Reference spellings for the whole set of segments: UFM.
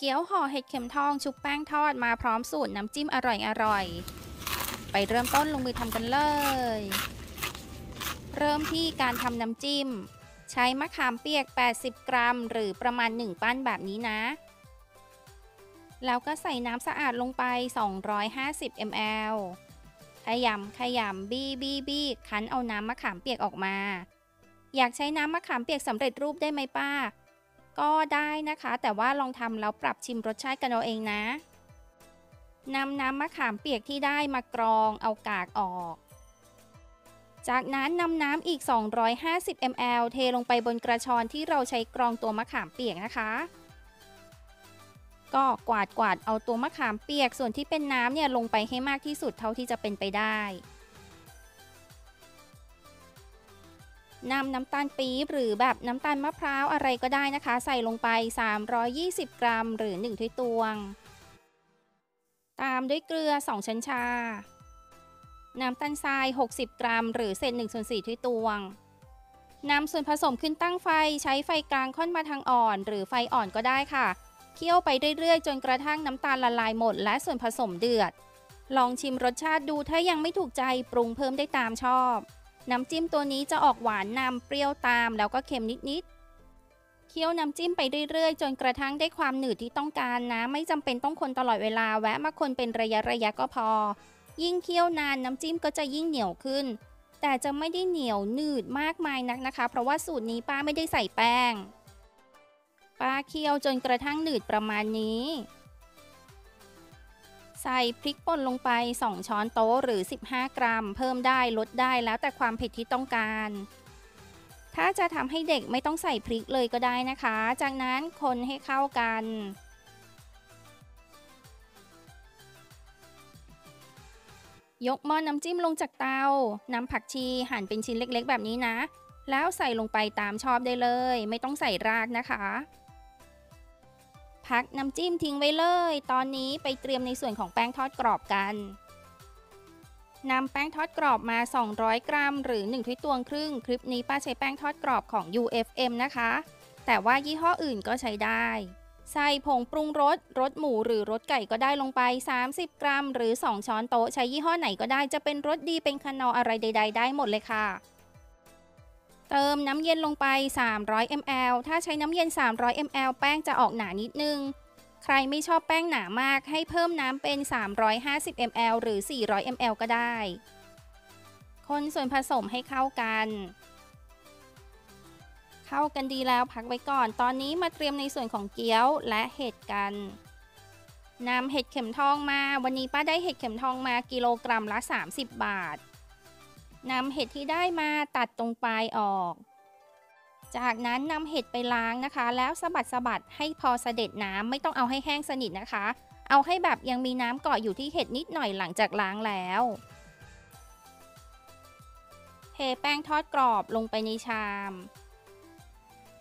เกี๊ยวห่อเห็ดเข็มทองชุบแป้งทอดมาพร้อมสูตรน้ำจิ้มอร่อยๆไปเริ่มต้นลงมือทำกันเลยเริ่มที่การทำน้ำจิ้มใช้มะขามเปียก80กรัมหรือประมาณ1ปั้นแบบนี้นะแล้วก็ใส่น้ำสะอาดลงไป250 ml ขยำบี้คั้นเอาน้ำมะขามเปียกออกมาอยากใช้น้ำมะขามเปียกสำเร็จรูปได้ไหมป้าก็ได้นะคะแต่ว่าลองทำแล้วปรับชิมรสชาติกันเอาเองนะนำน้ำมะขามเปียกที่ได้มากรองเอากากออกจากนั้นนำน้ำอีก250 ml เทลงไปบนกระชอนที่เราใช้กรองตัวมะขามเปียกนะคะก็กวาดเอาตัวมะขามเปียกส่วนที่เป็นน้ำเนี่ยลงไปให้มากที่สุดเท่าที่จะเป็นไปได้นำน้ำตาลปี๊บหรือแบบน้ำตาลมะพร้าวอะไรก็ได้นะคะใส่ลงไป320กรัมหรือ1ถ้วยตวงตามด้วยเกลือ2ช้อนชาน้ำตาลทราย60กรัมหรือเศษ1/4ถ้วยตวงนำส่วนผสมขึ้นตั้งไฟใช้ไฟกลางค่อนมาทางอ่อนหรือไฟอ่อนก็ได้ค่ะเคี่ยวไปเรื่อยๆจนกระทั่งน้ำตาลละลายหมดและส่วนผสมเดือดลองชิมรสชาติดูถ้ายังไม่ถูกใจปรุงเพิ่มได้ตามชอบน้ำจิ้มตัวนี้จะออกหวานนำเปรี้ยวตามแล้วก็เค็มนิดๆเคี่ยวน้ำจิ้มไปเรื่อยๆจนกระทั่งได้ความหนืดที่ต้องการนะไม่จำเป็นต้องคนตลอดเวลาแวะมาคนเป็นระยะก็พอยิ่งเคี่ยวนานน้ำจิ้มก็จะยิ่งเหนียวขึ้นแต่จะไม่ได้เหนียวหนืดมากมายนักนะคะเพราะว่าสูตรนี้ป้าไม่ได้ใส่แป้งป้าเคี่ยวจนกระทั่งหนืดประมาณนี้ใส่พริกป่นลงไป2ช้อนโต๊ะหรือ15กรัมเพิ่มได้ลดได้แล้วแต่ความเผ็ดที่ต้องการถ้าจะทำให้เด็กไม่ต้องใส่พริกเลยก็ได้นะคะจากนั้นคนให้เข้ากันยกหม้อน้ำจิ้มลงจากเตานำผักชีหั่นเป็นชิ้นเล็กๆแบบนี้นะแล้วใส่ลงไปตามชอบได้เลยไม่ต้องใส่รากนะคะพักน้ำจิ้มทิ้งไว้เลยตอนนี้ไปเตรียมในส่วนของแป้งทอดกรอบกันนำแป้งทอดกรอบมา200กรัมหรือ1ถ้วยตวงครึ่งคลิปนี้ป้าใช้แป้งทอดกรอบของ UFM นะคะแต่ว่ายี่ห้ออื่นก็ใช้ได้ใส่ผงปรุงรสหมูหรือรสไก่ก็ได้ลงไป30กรัมหรือ2ช้อนโต๊ะใช้ยี่ห้อไหนก็ได้จะเป็นรสดีเป็นคนออะไรใดๆได้หมดเลยค่ะเติมน้ำเย็นลงไป300 ml ถ้าใช้น้ำเย็น300 ml แป้งจะออกหนานิดนึงใครไม่ชอบแป้งหนามากให้เพิ่มน้ำเป็น350 ml หรือ400 ml ก็ได้คนส่วนผสมให้เข้ากันดีแล้วพักไว้ก่อนตอนนี้มาเตรียมในส่วนของเกี๊ยวและเห็ดกันนำเห็ดเข็มทองมาวันนี้ป้าได้เห็ดเข็มทองมากิโลกรัมละ30บาทนำเห็ดที่ได้มาตัดตรงปลายออกจากนั้นนำเห็ดไปล้างนะคะแล้วสะบัดให้พอเสด็จน้ำไม่ต้องเอาให้แห้งสนิทนะคะเอาให้แบบยังมีน้ำเกาะอยู่ที่เห็ดนิดหน่อยหลังจากล้างแล้วเทแป้งทอดกรอบลงไปในชาม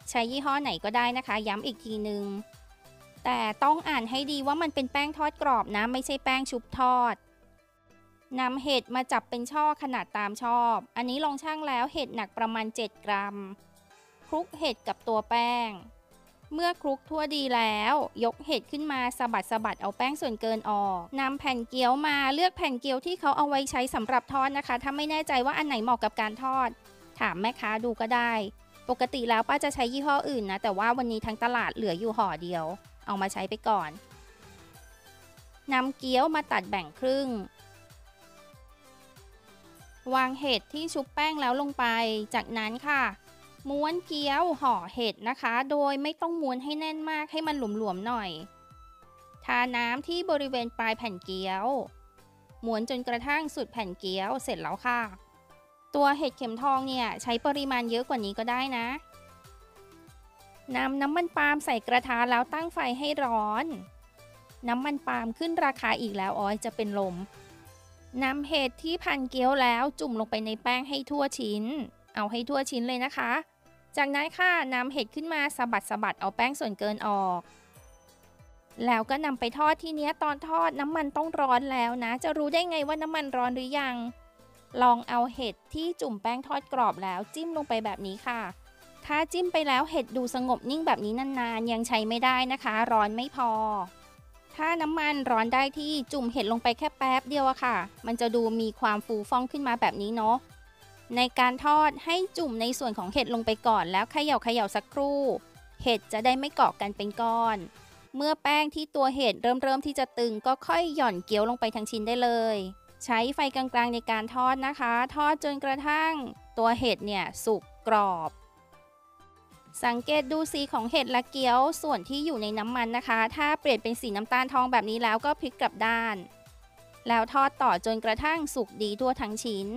ใช้ยี่ห้อไหนก็ได้นะคะย้ำอีกทีนึงแต่ต้องอ่านให้ดีว่ามันเป็นแป้งทอดกรอบนะไม่ใช่แป้งชุบทอดนำเห็ดมาจับเป็นช่อขนาดตามชอบอันนี้ลองชั่งแล้วเห็ดหนักประมาณ7กรัมคลุกเห็ดกับตัวแป้งเมื่อคลุกทั่วดีแล้วยกเห็ดขึ้นมาสะบัดเอาแป้งส่วนเกินออกนำแผ่นเกี๊ยวมาเลือกแผ่นเกี๊ยวที่เขาเอาไว้ใช้สำหรับทอดนะคะถ้าไม่แน่ใจว่าอันไหนเหมาะกับการทอดถามแม่ค้าดูก็ได้ปกติแล้วป้าจะใช้ยี่ห้ออื่นนะแต่ว่าวันนี้ทางตลาดเหลืออยู่ห่อเดียวเอามาใช้ไปก่อนนำเกี๊ยวมาตัดแบ่งครึ่งวางเห็ดที่ชุบแป้งแล้วลงไปจากนั้นค่ะม้วนเกี๊ยวห่อเห็ดนะคะโดยไม่ต้องม้วนให้แน่นมากให้มันหลวมๆหน่อยทาน้ำที่บริเวณปลายแผ่นเกี๊ยวม้วนจนกระทั่งสุดแผ่นเกี๊ยวเสร็จแล้วค่ะตัวเห็ดเข็มทองเนี่ยใช้ปริมาณเยอะกว่านี้ก็ได้นะนำน้ำมันปาล์มใส่กระทะแล้วตั้งไฟให้ร้อนน้ำมันปาล์มขึ้นราคาอีกแล้วอ้อยจะเป็นลมนำเห็ดที่พันเกี๊ยวแล้วจุ่มลงไปในแป้งให้ทั่วชิ้นเอาให้ทั่วชิ้นเลยนะคะจากนั้นค่ะนำเห็ดขึ้นมาสะบัดเอาแป้งส่วนเกินออกแล้วก็นำไปทอดที่เนี้ยตอนทอดน้ำมันต้องร้อนแล้วนะจะรู้ได้ไงว่าน้ำมันร้อนหรือยังลองเอาเห็ดที่จุ่มแป้งทอดกรอบแล้วจิ้มลงไปแบบนี้ค่ะ ถ้าจิ้มไปแล้วเห็ดดูสงบนิ่งแบบนี้นานๆยังใช้ไม่ได้นะคะร้อนไม่พอถ้าน้ำมันร้อนได้ที่จุ่มเห็ดลงไปแค่แป๊บเดียวอะค่ะมันจะดูมีความฟูฟ่องขึ้นมาแบบนี้เนาะในการทอดให้จุ่มในส่วนของเห็ดลงไปก่อนแล้วเขย่าสักครู่เห็ดจะได้ไม่เกาะกันเป็นก้อนเมื่อแป้งที่ตัวเห็ดเริ่มที่จะตึงก็ค่อยหย่อนเกี๊ยวลงไปทั้งชิ้นได้เลยใช้ไฟกลางๆในการทอดนะคะทอดจนกระทั่งตัวเห็ดเนี่ยสุกกรอบสังเกตดูสีของเห็ดและเกี๊ยวส่วนที่อยู่ในน้ำมันนะคะถ้าเปลี่ยนเป็นสีน้ำตาลทองแบบนี้แล้วก็พลิกกลับด้านแล้วทอดต่อจนกระทั่งสุกดีทั่วทั้งชิ้น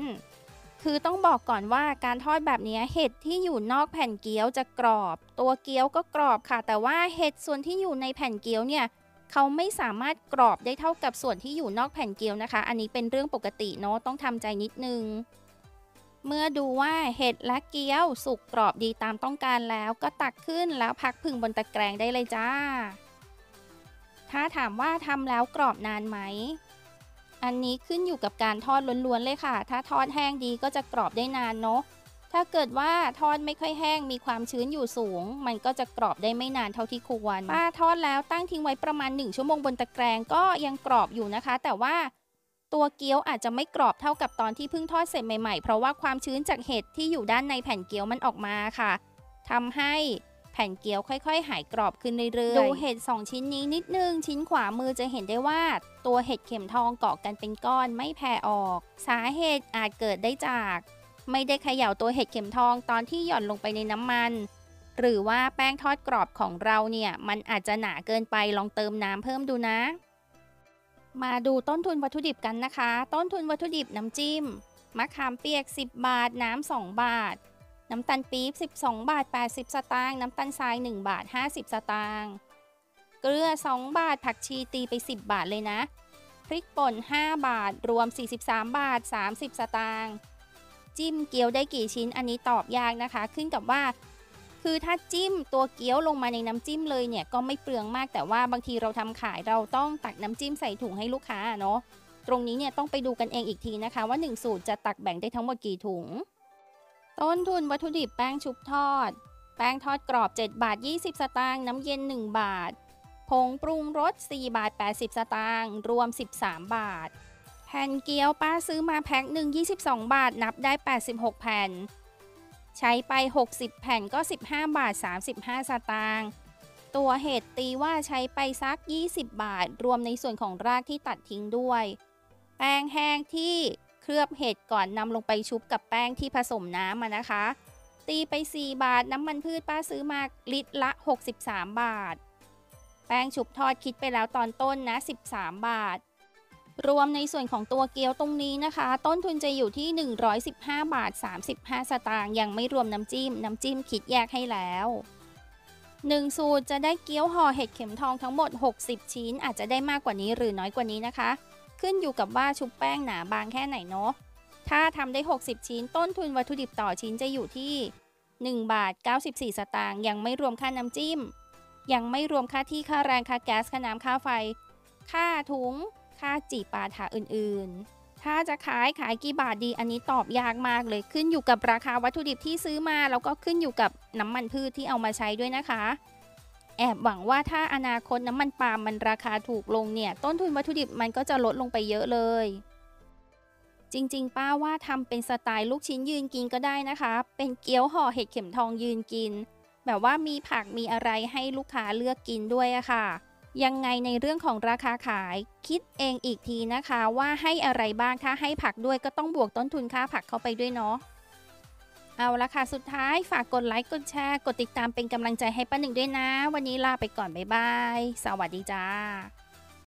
คือต้องบอกก่อนว่าการทอดแบบนี้เห็ดที่อยู่นอกแผ่นเกี๊ยวจะกรอบตัวเกี๊ยวก็กรอบค่ะแต่ว่าเห็ดส่วนที่อยู่ในแผ่นเกี๊ยวเนี่ยเขาไม่สามารถกรอบได้เท่ากับส่วนที่อยู่นอกแผ่นเกี๊ยวนะคะอันนี้เป็นเรื่องปกติเนาะต้องทำใจนิดนึงเมื่อดูว่าเห็ดและเกี๊ยวสุกกรอบดีตามต้องการแล้วก็ตักขึ้นแล้วพักพึ่งบนตะแกรงได้เลยจ้าถ้าถามว่าทำแล้วกรอบนานไหมอันนี้ขึ้นอยู่กับการทอดล้วนๆเลยค่ะถ้าทอดแห้งดีก็จะกรอบได้นานเนาะถ้าเกิดว่าทอดไม่ค่อยแห้งมีความชื้นอยู่สูงมันก็จะกรอบได้ไม่นานเท่าที่ควรป้าทอดแล้วตั้งทิ้งไว้ประมาณ1ชั่วโมงบนตะแกรงก็ยังกรอบอยู่นะคะแต่ว่าตัวเกี๊ยวอาจจะไม่กรอบเท่ากับตอนที่เพิ่งทอดเสร็จใหม่ๆเพราะว่าความชื้นจากเห็ดที่อยู่ด้านในแผ่นเกี๊ยวมันออกมาค่ะทำให้แผ่นเกี๊ยวค่อยๆหายกรอบขึ้นเรื่อยๆดูเห็ด2ชิ้นนี้นิดนึงชิ้นขวามือจะเห็นได้ว่าตัวเห็ดเข็มทองเกาะกันเป็นก้อนไม่แผ่ออกสาเหตุอาจเกิดได้จากไม่ได้เขย่าตัวเห็ดเข็มทองตอนที่หย่อนลงไปในน้ำมันหรือว่าแป้งทอดกรอบของเราเนี่ยมันอาจจะหนาเกินไปลองเติมน้ำเพิ่มดูนะมาดูต้นทุนวัตถุดิบกันนะคะต้นทุนวัตถุดิบน้ำจิ้มมะขามเปียก10บาทน้ำ2บาทน้ำตาลปี๊บ12บาท80สตางค์น้ำตาลทราย1บาท50สตางค์เกลือ2บาทผักชีตีไป10บาทเลยนะพริกป่น5บาทรวม43บาท30สตางค์จิ้มเกี๊ยวได้กี่ชิ้นอันนี้ตอบยากนะคะขึ้นกับว่าคือถ้าจิ้มตัวเกี๊ยวลงมาในน้ำจิ้มเลยเนี่ยก็ไม่เปลืองมากแต่ว่าบางทีเราทำขายเราต้องตักน้ำจิ้มใส่ถุงให้ลูกค้าเนาะตรงนี้เนี่ยต้องไปดูกันเองอีกทีนะคะว่า1สูตรจะตักแบ่งได้ทั้งหมดกี่ถุงต้นทุนวัตถุดิบแป้งชุบทอดแป้งทอดกรอบ7บาท20สตางค์น้ำเย็น1บาทผงปรุงรส4บาท80สตางค์รวม13บาทแผ่นเกี๊ยวป้าซื้อมาแพ็คหนึ่ง22บาทนับได้86แผ่นใช้ไป60แผ่นก็15บาท35สตางค์ตัวเห็ดตีว่าใช้ไปซัก20บาทรวมในส่วนของรากที่ตัดทิ้งด้วยแป้งแห้งที่เคลือบเห็ดก่อนนำลงไปชุบกับแป้งที่ผสมน้ำนะคะตีไป4บาทน้ำมันพืชป้าซื้อมาลิตรละ63บาทแป้งชุบทอดคิดไปแล้วตอนต้นนะ13บาทรวมในส่วนของตัวเกี๊ยวตรงนี้นะคะต้นทุนจะอยู่ที่115บาท35สตางค์ยังไม่รวมน้ำจิ้มคิดแยกให้แล้ว1สูตรจะได้เกี๊ยวห่อเห็ดเข็มทองทั้งหมด60ชิ้นอาจจะได้มากกว่านี้หรือน้อยกว่านี้นะคะขึ้นอยู่กับว่าชุบแป้งหนาบางแค่ไหนเนาะถ้าทำได้60ชิ้นต้นทุนวัตถุดิบต่อชิ้นจะอยู่ที่1บาท94สตางค์ยังไม่รวมค่าน้ำจิ้มยังไม่รวมค่าที่ค่าแรงค่าแก๊สค่าน้ำค่าไฟค่าถุงค่าจีปาถะอื่นๆถ้าจะขายกี่บาทดีอันนี้ตอบยากมากเลยขึ้นอยู่กับราคาวัตถุดิบที่ซื้อมาแล้วก็ขึ้นอยู่กับน้ำมันพืชที่เอามาใช้ด้วยนะคะแอบหวังว่าถ้าอนาคตน้ำมันปาล์มมันราคาถูกลงเนี่ยต้นทุนวัตถุดิบมันก็จะลดลงไปเยอะเลยจริงๆป้าว่าทำเป็นสไตล์ลูกชิ้นยืนกินก็ได้นะคะเป็นเกี๊ยวห่อเห็ดเข็มทองยืนกินแบบว่ามีผักมีอะไรให้ลูกค้าเลือกกินด้วยอะค่ะยังไงในเรื่องของราคาขายคิดเองอีกทีนะคะว่าให้อะไรบ้างถ้าให้ผักด้วยก็ต้องบวกต้นทุนค่าผักเข้าไปด้วยเนาะเอาละค่ะสุดท้ายฝากกดไลค์กดแชร์กดติดตามเป็นกำลังใจให้ป้าหนึ่งด้วยนะวันนี้ลาไปก่อนบ๊ายบายสวัสดีจ้า